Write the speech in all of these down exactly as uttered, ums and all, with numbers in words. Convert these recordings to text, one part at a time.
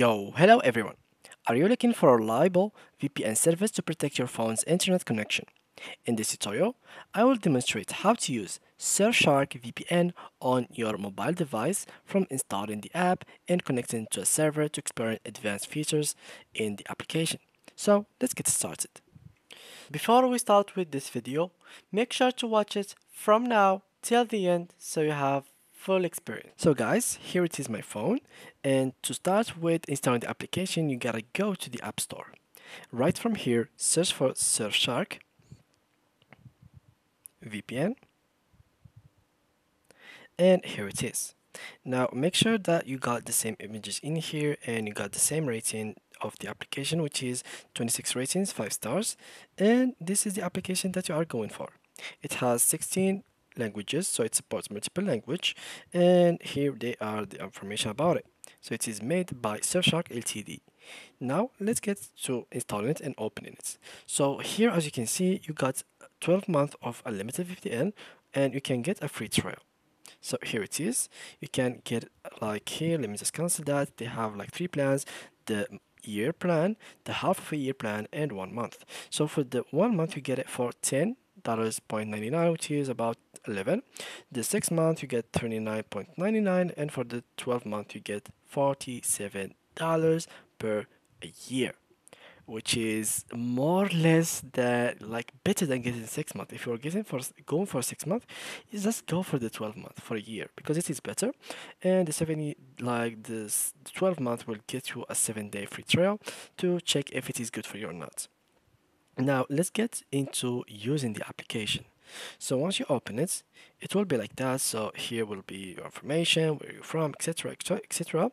Yo, hello everyone. Are you looking for a reliable V P N service to protect your phone's internet connection? In this tutorial, I will demonstrate how to use Surfshark V P N on your mobile device, from installing the app and connecting to a server to experience advanced features in the application. So let's get started. Before we start with this video, make sure to watch it from now till the end so you have full experience. So guys, here it is, my phone, and to start with installing the application, you gotta go to the App Store. Right from here, search for Surfshark V P N, and here it is. Now make sure that you got the same images in here and you got the same rating of the application, which is twenty-six ratings, five stars, and this is the application that you are going for. It has sixteen languages, so it supports multiple language, and here they are the information about it. So it is made by Surfshark Limited. Now let's get to installing it and opening it. So here, as you can see, you got twelve months of unlimited V P N and you can get a free trial. So here it is. You can get, like, here, let me just cancel that. They have like three plans: the year plan, the half of a year plan, and one month. So for the one month you get it for ten dollars point nine nine, which is about eleven. The six month you get twenty-nine point nine nine, and for the twelve month you get forty-seven dollars per year, which is more or less that, like, better than getting six month. If you're getting for going for six month, you just go for the twelve month for a year, because it is better. And the seventy, like this, the twelve month will get you a seven day free trial to check if it is good for you or not. Now let's get into using the application. So once you open it, it will be like that. So here will be your information, where you're from, etc, etc, etc.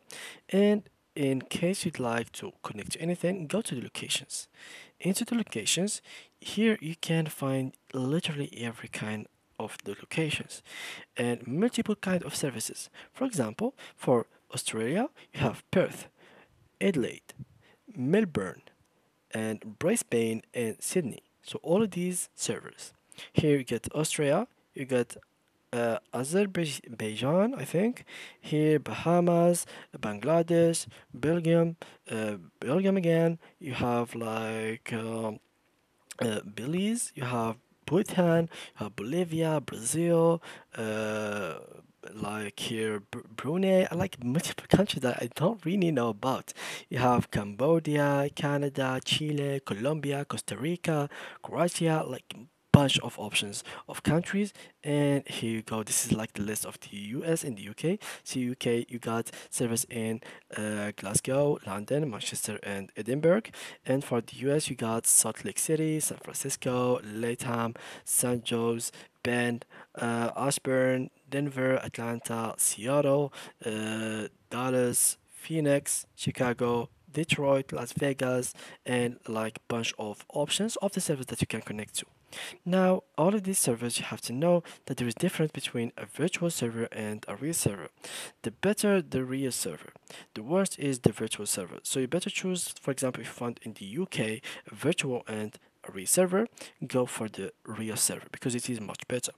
And in case you'd like to connect to anything, go to the locations. Into the locations, here you can find literally every kind of the locations and multiple kind of services. For example, for Australia you have Perth, Adelaide, Melbourne, and Brisbane and Sydney. So all of these servers. Here you get Austria, you get uh, Azerbaijan, I think. Here Bahamas, Bangladesh, Belgium, uh, Belgium again. You have like um, uh, Belize, you have Bhutan, you have Bolivia, Brazil, uh, like here Brunei. I like multiple countries that I don't really know about. You have Cambodia, Canada, Chile, Colombia, Costa Rica, Croatia, like bunch of options of countries. And here you go, this is like the list of the U S and the U K. So U K, you got service in uh, Glasgow, London, Manchester, and Edinburgh. And for the U S, you got Salt Lake City, San Francisco, Latham, San Jose, Bend, uh, Ashburn, Denver, Atlanta, Seattle, uh, Dallas, Phoenix, Chicago, Detroit, Las Vegas, and like bunch of options of the service that you can connect to. Now, all of these servers, you have to know that there is difference between a virtual server and a real server. The better the real server, the worse is the virtual server. So you better choose, for example, if you found in the U K a virtual and a real server, go for the real server because it is much better.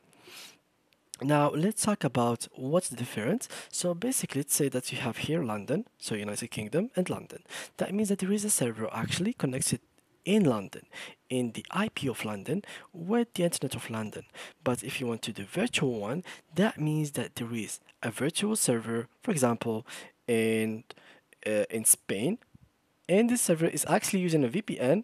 Now let's talk about what's the difference. So basically, let's say that you have here London, so United Kingdom, and London. That means that there is a server actually connected in London, in the I P of London, with the internet of London. But if you want to do virtual one, that means that there is a virtual server, for example, in uh, in Spain, and this server is actually using a V P N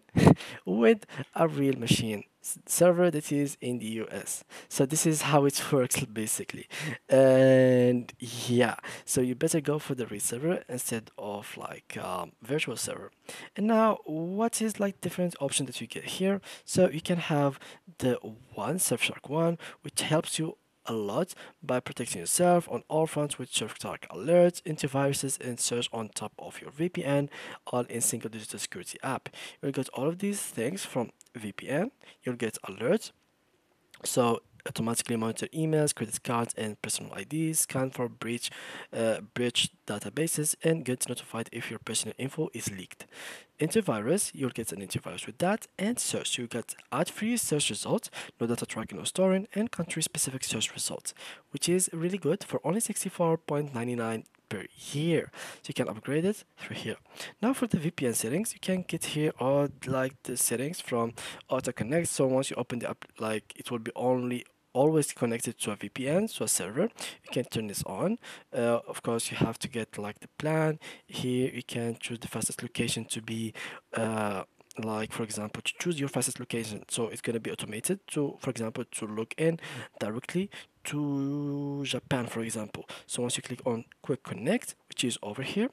with a real machine server that is in the U S. So this is how it works basically. And yeah, so you better go for the real server instead of like um, virtual server. And now what is like different option that you get here? So you can have the one Surfshark one, which helps you a lot by protecting yourself on all fronts with Surfshark alerts, antiviruses, and search on top of your V P N, all in single digital security app. You'll get all of these things from V P N. You'll get alerts, so automatically monitor emails, credit cards, and personal I Ds, scan for breach uh, breach databases, and get notified if your personal info is leaked. Antivirus, you'll get an antivirus with that. And search, you get ad-free search results, no data tracking or storing, and country-specific search results, which is really good for only sixty-four point nine nine per year. So you can upgrade it through here. Now for the V P N settings, you can get here all like the settings from auto connect. So once you open the app, like it will be only always connected to a V P N, to a server. You can turn this on. Uh, of course, you have to get like the plan. Here you can choose the fastest location to be uh, like, for example, to choose your fastest location. So it's going to be automated to, for example, to log in directly to Japan, for example. So once you click on quick connect, which is over here,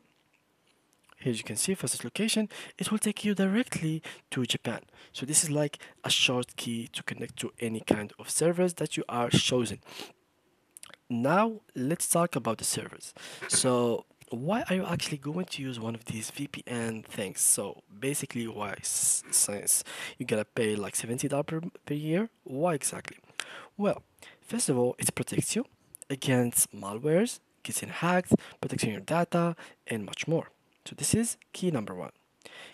here you can see fastest location, it will take you directly to Japan. So this is like a short key to connect to any kind of servers that you are chosen. Now let's talk about the servers. So why are you actually going to use one of these V P N things? So basically, why? Since you're gonna pay like seventy dollars per, per year. Why exactly? Well, first of all, it protects you against malwares, getting hacked, protecting your data, and much more. So this is key number one.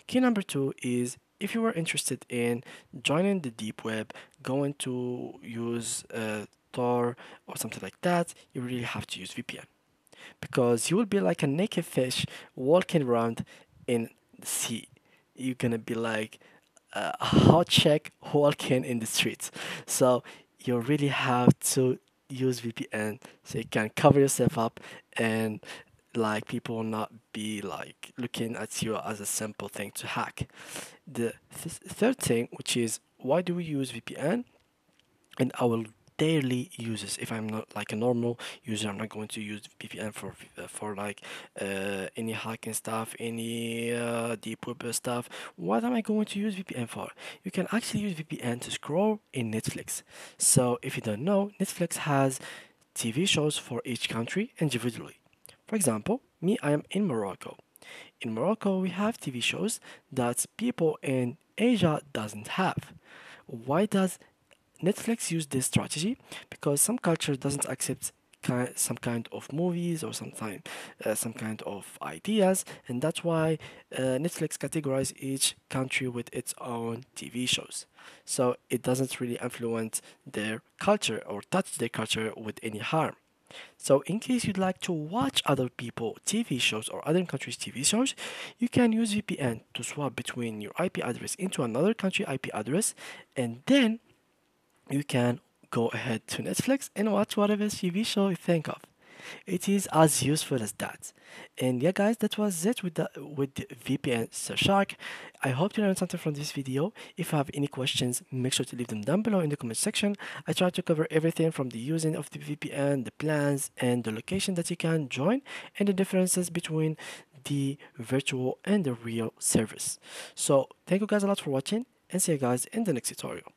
Key number two is, if you are interested in joining the deep web, going to use uh, Tor or something like that, you really have to use V P N, because you will be like a naked fish walking around in the sea. You're gonna be like a hot chick walking in the streets. So you really have to use V P N so you can cover yourself up and like people will not be like looking at you as a simple thing to hack. The th third thing, which is, why do we use V P N in our daily uses? If I'm not like a normal user, I'm not going to use V P N for uh, for like uh, any hacking stuff, any uh, deep web stuff. What am I going to use V P N for? You can actually use V P N to scroll in Netflix. So if you don't know, Netflix has T V shows for each country individually. For example, me, I am in Morocco. In Morocco, we have T V shows that people in Asia doesn't have. Why does Netflix use this strategy? Because some culture doesn't accept ki some kind of movies or sometime, uh, some kind of ideas, and that's why uh, Netflix categorizes each country with its own T V shows. So it doesn't really influence their culture or touch their culture with any harm. So in case you'd like to watch other people T V shows or other countries T V shows, you can use V P N to swap between your I P address into another country I P address, and then you can go ahead to Netflix and watch whatever T V show you think of. It is as useful as that. And yeah guys, that was it with the with the V P N Surfshark. I hope you learned something from this video. If you have any questions, make sure to leave them down below in the comment section. I try to cover everything from the using of the V P N, the plans and the location that you can join, and the differences between the virtual and the real service. So thank you guys a lot for watching, and see you guys in the next tutorial.